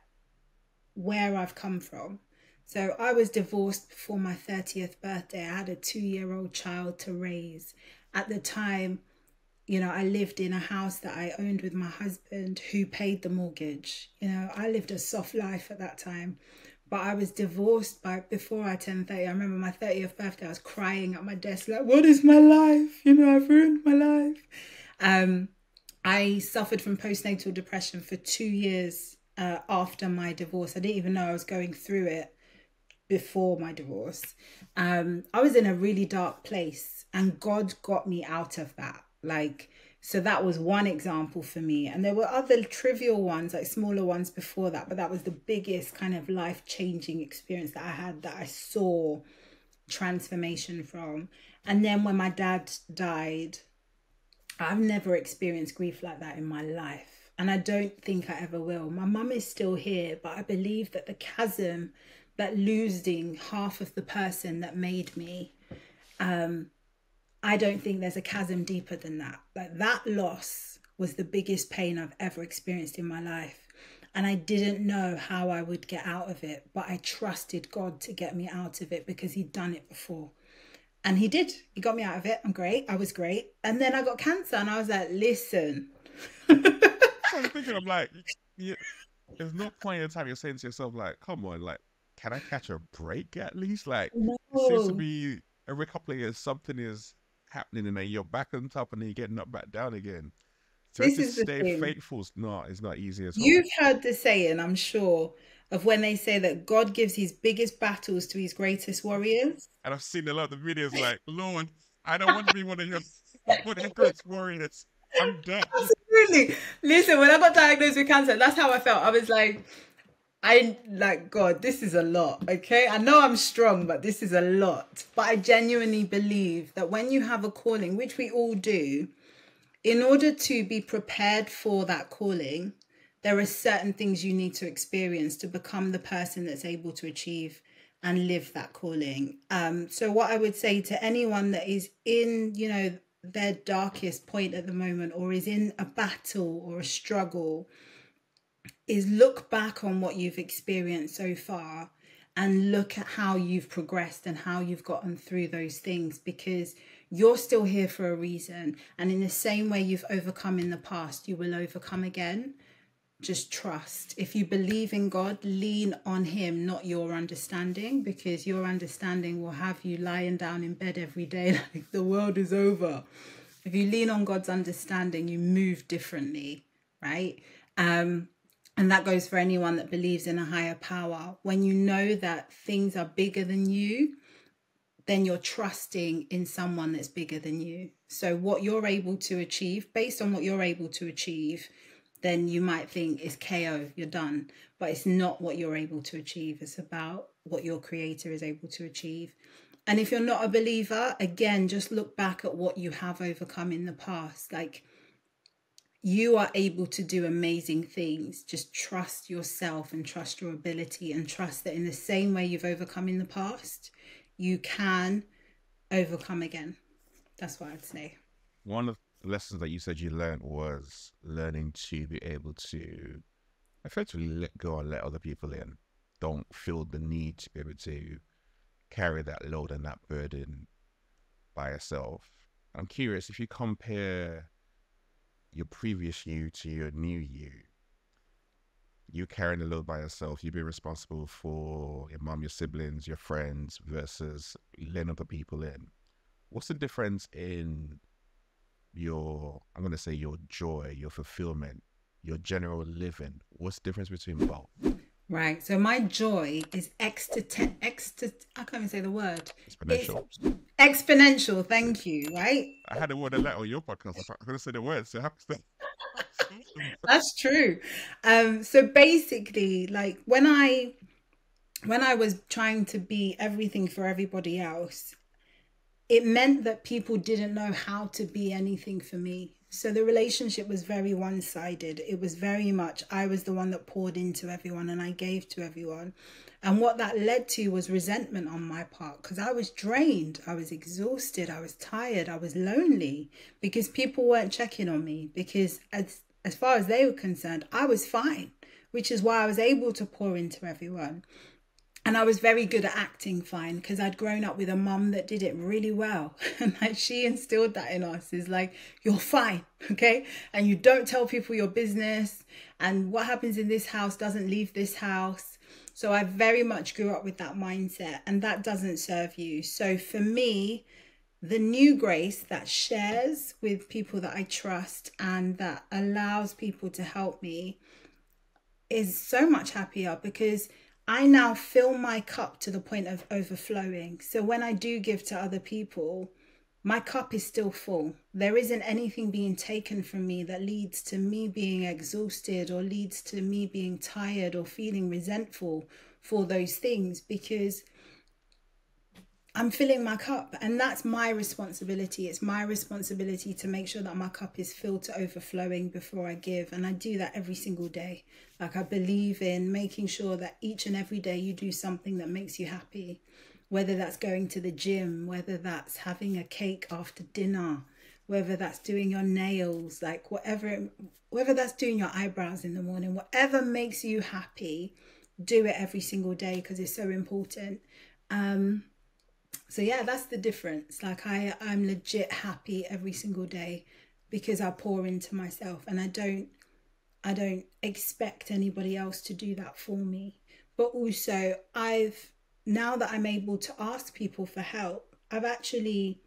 where I've come from. So I was divorced before my thirtieth birthday. I had a two-year-old child to raise. At the time, you know, I lived in a house that I owned with my husband who paid the mortgage. You know, I lived a soft life at that time, but I was divorced by before I turned thirty. I remember my thirtieth birthday, I was crying at my desk, like, what is my life? You know, I've ruined my life. Um, I suffered from postnatal depression for two years uh, after my divorce. I didn't even know I was going through it before my divorce. um, I was in a really dark place, and God got me out of that. Like, so that was one example for me. And there were other trivial ones, like smaller ones before that, but that was the biggest kind of life-changing experience that I had, that I saw transformation from. And then when my dad died, I've never experienced grief like that in my life. And I don't think I ever will. My mum is still here, but I believe that the chasm that losing half of the person that made me, um, I don't think there's a chasm deeper than that. Like, that loss was the biggest pain I've ever experienced in my life. And I didn't know how I would get out of it, but I trusted God to get me out of it because he'd done it before. And he did. He got me out of it. I'm great. I was great. And then I got cancer, and I was like, listen. I'm thinking, I'm like, you, there's no point in time you're saying to yourself, like, come on, like, can I catch a break at least? Like, no. It seems to be every couple of years something is happening, and then you're back on top, and then you're getting up back down again. So this is stay faithful. No, it's not easy at all. You've heard the saying, I'm sure, of when they say that God gives his biggest battles to his greatest warriors. And I've seen a lot of the videos like, Lord, I don't want to be one of your one of your greatest warriors. I'm done. Absolutely. Listen, when I got diagnosed with cancer, that's how I felt. I was like, I like, God, this is a lot, okay? I know I'm strong, but this is a lot. But I genuinely believe that when you have a calling, which we all do, in order to be prepared for that calling, there are certain things you need to experience to become the person that's able to achieve and live that calling. Um, so what I would say to anyone that is in, you know, their darkest point at the moment, or is in a battle or a struggle, is look back on what you've experienced so far and look at how you've progressed and how you've gotten through those things, because you're still here for a reason. And in the same way you've overcome in the past, you will overcome again. Just trust. If you believe in God, lean on him, not your understanding, because your understanding will have you lying down in bed every day like the world is over. If you lean on God's understanding, you move differently, right? Um, And that goes for anyone that believes in a higher power. When you know that things are bigger than you, then you're trusting in someone that's bigger than you. So what you're able to achieve, based on what you're able to achieve, then you might think it's K O, you're done. But it's not what you're able to achieve. It's about what your creator is able to achieve. And if you're not a believer, again, just look back at what you have overcome in the past. Like, you are able to do amazing things. Just trust yourself and trust your ability and trust that in the same way you've overcome in the past, you can overcome again. That's what I'd say. One of the lessons that you said you learned was learning to be able to effectively let go and let other people in. Don't feel the need to be able to carry that load and that burden by yourself. I'm curious, if you compare your previous you to your new you, you carrying the load by yourself, you'd be responsible for your mum, your siblings, your friends, versus letting other people in. What's the difference in your, I'm going to say your joy, your fulfillment, your general living? What's the difference between both? Right. So my joy is extra, extra, I can't even say the word. Exponential. It's exponential. Thank you. Right. I had a word of that on your podcast. I was going to say the word. So it happens then. That's true. Um, so basically, like when I, when I was trying to be everything for everybody else, it meant that people didn't know how to be anything for me. So the relationship was very one-sided. It was very much, I was the one that poured into everyone and I gave to everyone. And what that led to was resentment on my part, because I was drained, I was exhausted, I was tired, I was lonely, because people weren't checking on me, because as, as far as they were concerned, I was fine, which is why I was able to pour into everyone. And I was very good at acting fine, because I'd grown up with a mum that did it really well. And like she instilled that in us, is like, you're fine, okay? And you don't tell people your business. And what happens in this house doesn't leave this house. So I very much grew up with that mindset, and that doesn't serve you. So for me, the new Grace that shares with people that I trust and that allows people to help me is so much happier, because I now fill my cup to the point of overflowing. So when I do give to other people, my cup is still full. There isn't anything being taken from me that leads to me being exhausted or leads to me being tired or feeling resentful for those things, because I'm filling my cup, and that's my responsibility. It's my responsibility to make sure that my cup is filled to overflowing before I give. And I do that every single day. Like, I believe in making sure that each and every day you do something that makes you happy, whether that's going to the gym, whether that's having a cake after dinner, whether that's doing your nails, like whatever, whether that's doing your eyebrows in the morning, whatever makes you happy, do it every single day, because it's so important. Um, So yeah, that's the difference. Like I, I'm legit happy every single day because I pour into myself, and I don't, I don't expect anybody else to do that for me. But also, I've, now that I'm able to ask people for help, I've actually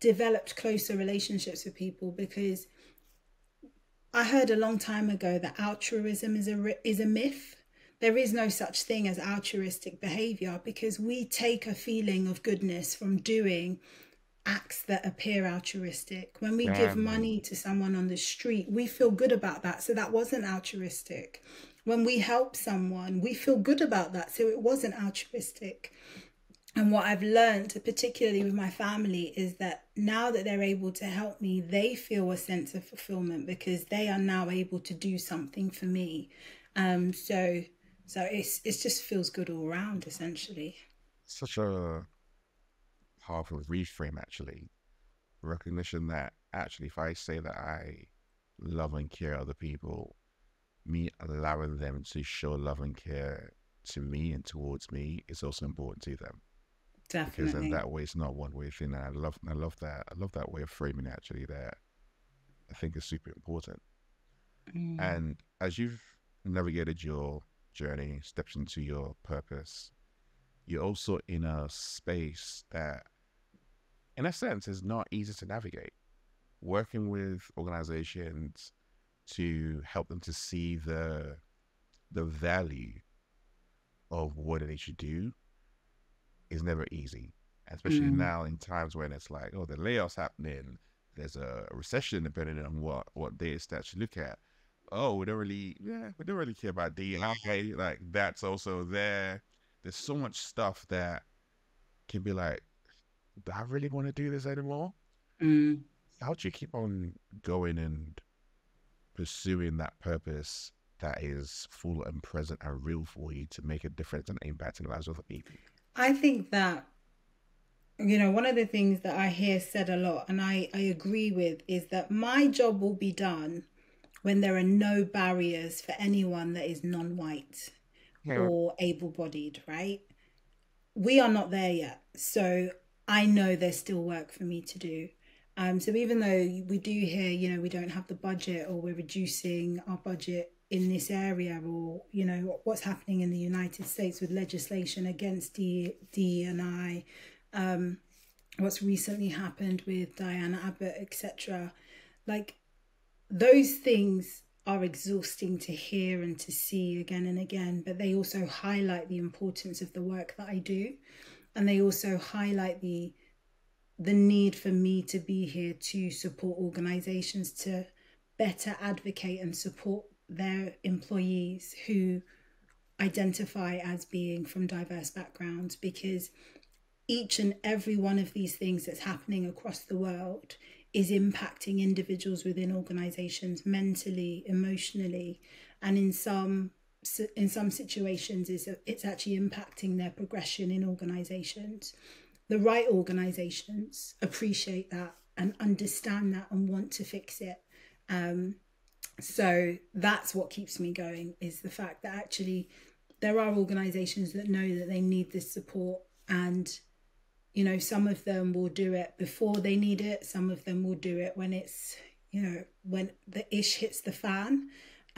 developed closer relationships with people, because I heard a long time ago that altruism is a is a myth. There is no such thing as altruistic behavior, because we take a feeling of goodness from doing acts that appear altruistic. When we Damn. give money to someone on the street, we feel good about that. So that wasn't altruistic. When we help someone, we feel good about that. So it wasn't altruistic. And what I've learned, particularly with my family, is that now that they're able to help me, they feel a sense of fulfillment because they are now able to do something for me. Um, so... So it's it just feels good all around, essentially. Such a powerful reframe, actually. Recognition that actually, if I say that I love and care other people, me allowing them to show love and care to me and towards me is also important to them. Definitely. Because in that way, it's not one way thing. And I love, I love that. I love that way of framing, actually. That I think is super important. Mm. And as you've navigated your journey, steps into your purpose, you're also in a space that in a sense is not easy to navigate, working with organizations to help them to see the the value of what they should do is never easy, especially mm. now in times when it's like, oh, the layoffs happening, there's a recession, depending on what what data stats you look at. Oh, we don't really, yeah, we don't really care about D E I. Like, that's also there. There's so much stuff that can be like, do I really want to do this anymore? Mm. How do you keep on going and pursuing that purpose that is full and present and real for you to make a difference and impact in the lives of other people? I think that, you know, one of the things that I hear said a lot, and I, I agree with, is that my job will be done when there are no barriers for anyone that is non-white yeah. or able-bodied, right? We are not there yet. So I know there's still work for me to do. Um, so even though we do hear, you know, we don't have the budget, or we're reducing our budget in this area, or, you know, what's happening in the United States with legislation against D E I, um, what's recently happened with Diana Abbott, et cetera. Like, those things are exhausting to hear and to see again and again, but they also highlight the importance of the work that I do. And they also highlight the the need for me to be here to support organisations to better advocate and support their employees who identify as being from diverse backgrounds, because each and every one of these things that's happening across the world is impacting individuals within organisations mentally, emotionally, and in some in some situations is it's actually impacting their progression in organisations. The right organisations appreciate that and understand that and want to fix it. Um, so that's what keeps me going, is the fact that actually there are organisations that know that they need this support, and, you know, some of them will do it before they need it. Some of them will do it when it's, you know, when the ish hits the fan.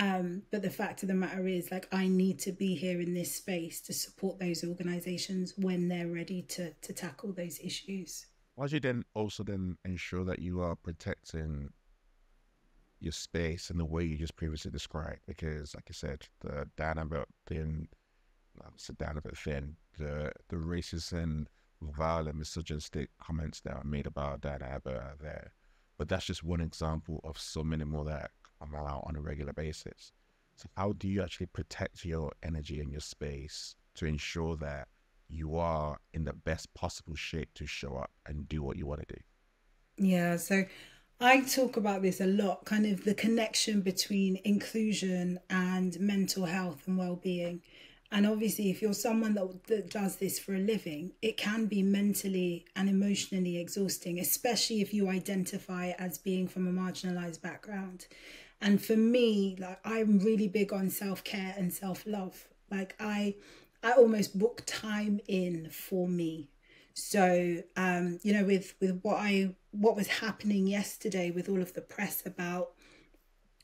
Um, but the fact of the matter is, like, I need to be here in this space to support those organisations when they're ready to to tackle those issues. Why do you then also then ensure that you are protecting your space in the way you just previously described? Because, like I said, the Diana Abbott thing, the Diana Abbott thing, the the racist and violent misogynistic comments that are made about Diana Abbott are there, but that's just one example of so many more that I'm out on a regular basis. So how do you actually protect your energy and your space to ensure that you are in the best possible shape to show up and do what you want to do? Yeah, so I talk about this a lot, kind of the connection between inclusion and mental health and well-being. And obviously, if you're someone that, that does this for a living, it can be mentally and emotionally exhausting, especially if you identify as being from a marginalised background. And for me, like, I'm really big on self-care and self-love. Like, I, I almost book time in for me. So, um, you know, with with what I what was happening yesterday with all of the press about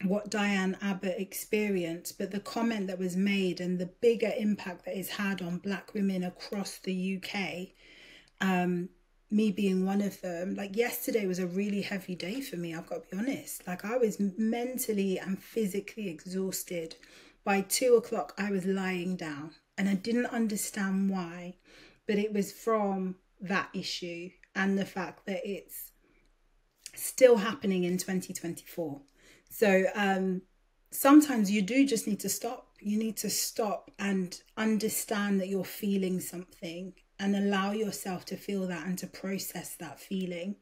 what Diana Abbott experienced, but the comment that was made and the bigger impact that it's had on Black women across the U K, um, me being one of them, like, yesterday was a really heavy day for me, I've got to be honest. Like, I was mentally and physically exhausted. By two o'clock, I was lying down, and I didn't understand why, but it was from that issue and the fact that it's still happening in twenty twenty-four. So um, sometimes you do just need to stop. You need to stop and understand that you're feeling something and allow yourself to feel that and to process that feeling,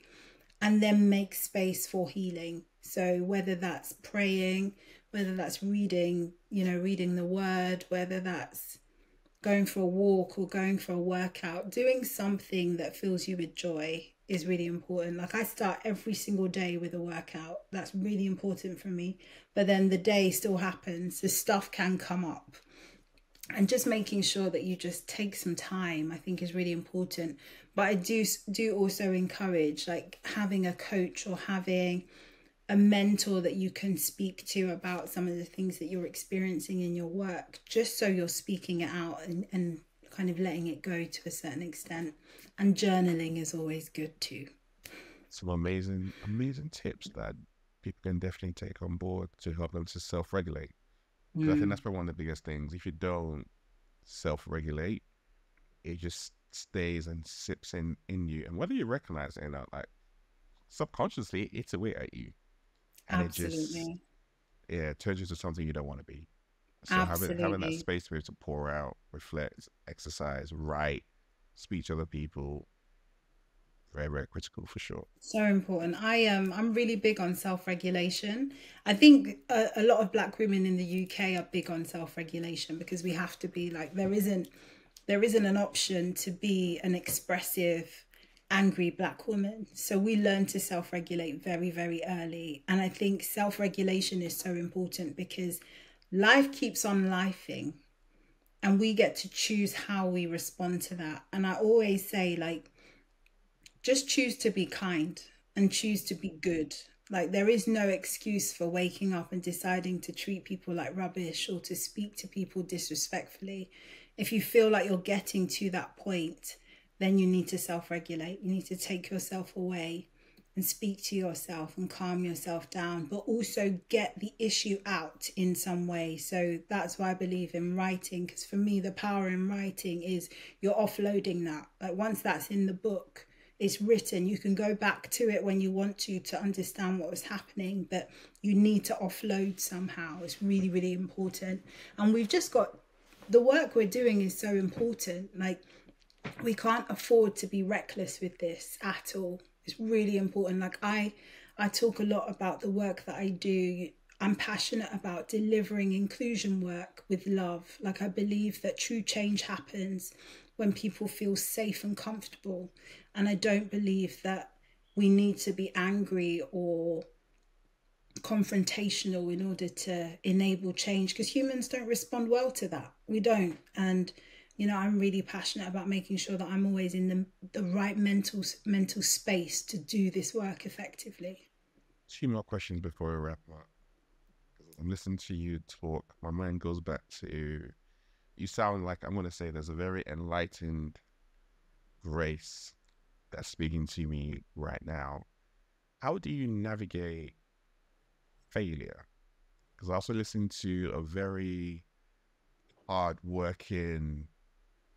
and then make space for healing. So whether that's praying, whether that's reading, you know, reading the word, whether that's going for a walk or going for a workout, doing something that fills you with joy is really important. Like, I start every single day with a workout. That's really important for me. But then the day still happens. The stuff can come up. And just making sure that you just take some time, I think, is really important. But I do, do also encourage, like, having a coach or having a mentor that you can speak to about some of the things that you're experiencing in your work, just so you're speaking it out and, and kind of letting it go to a certain extent. And journaling is always good too. Some amazing, amazing tips that people can definitely take on board to help them to self-regulate. Mm. I think that's probably one of the biggest things. If you don't self-regulate, it just stays and sips in, in you. And whether you recognize it or not, like subconsciously, it's away at you. And Absolutely. It just, yeah, it turns into something you don't want to be. So having, having that space for you to pour out, reflect, exercise, write, speak to other people, very, very critical for sure. So important. I am, um, I'm really big on self-regulation. I think a, a lot of Black women in the U K are big on self-regulation because we have to be like, there isn't, there isn't an option to be an expressive, angry Black woman. So we learn to self-regulate very, very early. And I think self-regulation is so important because life keeps on lifing and we get to choose how we respond to that. And I always say, like, just choose to be kind and choose to be good. Like, there is no excuse for waking up and deciding to treat people like rubbish or to speak to people disrespectfully. If you feel like you're getting to that point, then you need to self-regulate. You need to take yourself away and speak to yourself and calm yourself down, but also get the issue out in some way. So that's why I believe in writing, because for me, the power in writing is you're offloading that. Like, once that's in the book, it's written, you can go back to it when you want to, to understand what was happening, but you need to offload somehow. It's really, really important. And we've just got, the work we're doing is so important. Like, we can't afford to be reckless with this at all. It's really important. Like, I, I talk a lot about the work that I do. I'm passionate about delivering inclusion work with love. Like, I believe that true change happens when people feel safe and comfortable. And I don't believe that we need to be angry or confrontational in order to enable change, because humans don't respond well to that. We don't. And, you know, I'm really passionate about making sure that I'm always in the, the right mental mental space to do this work effectively. Two more questions before we wrap up. I'm listening to you talk. My mind goes back to... You sound like, I'm going to say, there's a very enlightened Grace that's speaking to me right now. How do you navigate failure? Because I also listen to a very hard-working,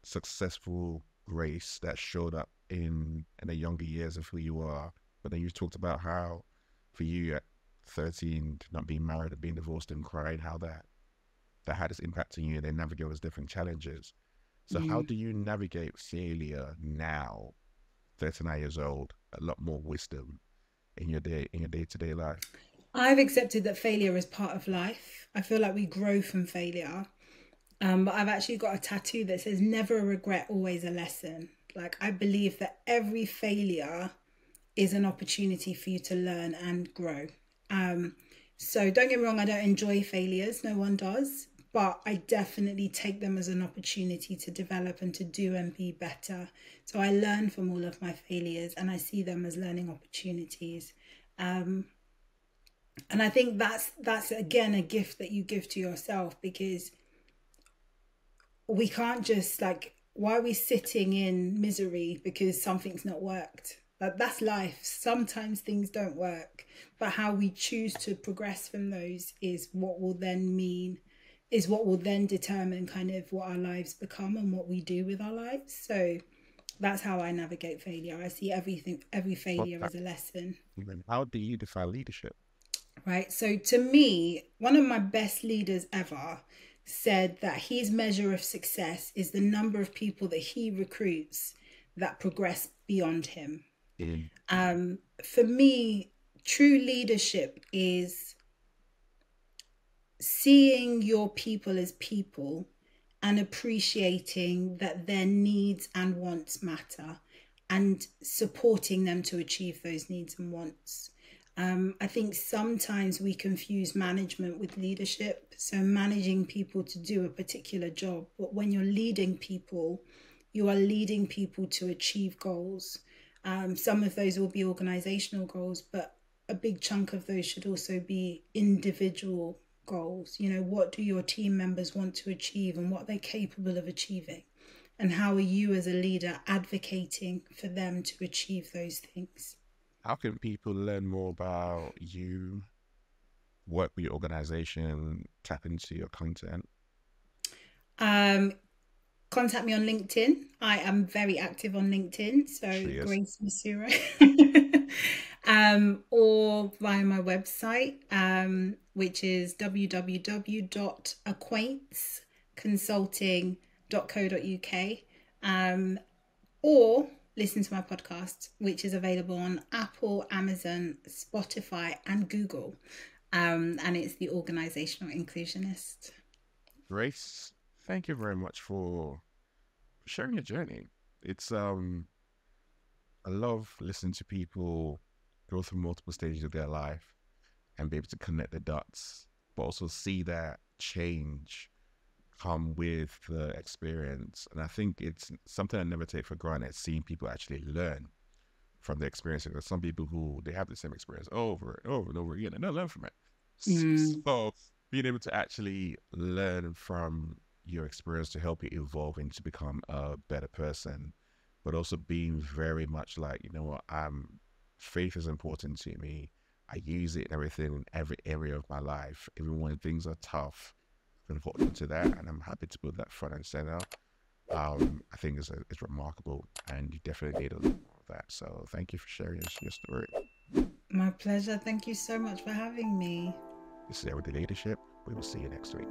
successful Grace that showed up in, in the younger years of who you are. But then you talked about how, for you at thirteen, not being married and being divorced and crying, how that that had this impact on you, they navigate those different challenges. So mm. how do you navigate failure now, thirty-nine years old, a lot more wisdom in your day, in your day-to-day life? I've accepted that failure is part of life. I feel like we grow from failure. Um, but I've actually got a tattoo that says, never a regret, always a lesson. Like, I believe that every failure is an opportunity for you to learn and grow. Um, so don't get me wrong, I don't enjoy failures. No one does. But I definitely take them as an opportunity to develop and to do and be better. So I learn from all of my failures and I see them as learning opportunities. Um, and I think that's, that's, again, a gift that you give to yourself, because we can't just, like, why are we sitting in misery because something's not worked? Like, that's life. Sometimes things don't work. But how we choose to progress from those is what will then mean is what will then determine kind of what our lives become and what we do with our lives. So that's how I navigate failure. I see everything, every failure as a lesson. How do you define leadership? Right. So to me, one of my best leaders ever said that his measure of success is the number of people that he recruits that progress beyond him. Mm. Um, for me, true leadership is seeing your people as people and appreciating that their needs and wants matter and supporting them to achieve those needs and wants. Um, I think sometimes we confuse management with leadership. So managing people to do a particular job, but when you're leading people, you are leading people to achieve goals. Um, some of those will be organizational goals, but a big chunk of those should also be individual goals. Goals, you know, what do your team members want to achieve and what they're capable of achieving, and how are you as a leader advocating for them to achieve those things? How can people learn more about you, work with your organization, tap into your content? Um, contact me on LinkedIn. I am very active on LinkedIn, so Grace Masuro, um, or via my website, um, which is w w w dot acquaints consulting dot co dot u k, um, or listen to my podcast, which is available on Apple, Amazon, Spotify, and Google. Um, and it's The Organisational Inclusionist. Grace, thank you very much for sharing your journey. It's, um, I love listening to people go through multiple stages of their life and be able to connect the dots, but also see that change come with the experience. And I think it's something I never take for granted, seeing people actually learn from the experience. There's some people who, they have the same experience over and over and over again and they learn from it. Mm. So being able to actually learn from your experience to help you evolve and to become a better person, but also being very much like, you know what, I'm, faith is important to me. I use it in everything, in every area of my life. Even when things are tough, I'm important to that, and I'm happy to put that front and center. Um, I think it's, a, it's remarkable, and you definitely need a lot of that. So thank you for sharing your, your story. My pleasure. Thank you so much for having me. This is Everyday Leadership. We will see you next week.